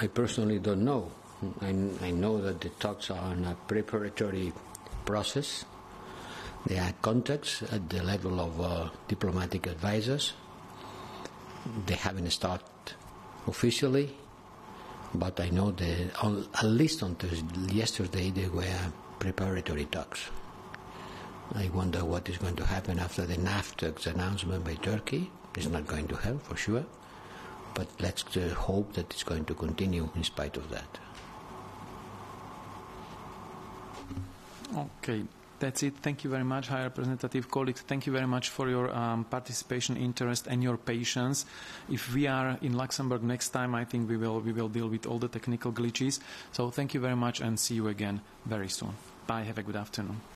I personally don't know. I know that the talks are in a preparatory process. There are contacts at the level of diplomatic advisors. They haven't started officially, but I know that at least until yesterday there were preparatory talks. I wonder what is going to happen after the NAFTAX announcement by Turkey. It's not going to help, for sure, but let's hope that it's going to continue in spite of that. Okay, that's it. Thank you very much, High Representative. Colleagues, thank you very much for your participation, interest, and your patience. If we are in Luxembourg next time, I think we will deal with all the technical glitches. So thank you very much, and see you again very soon. Bye. Have a good afternoon.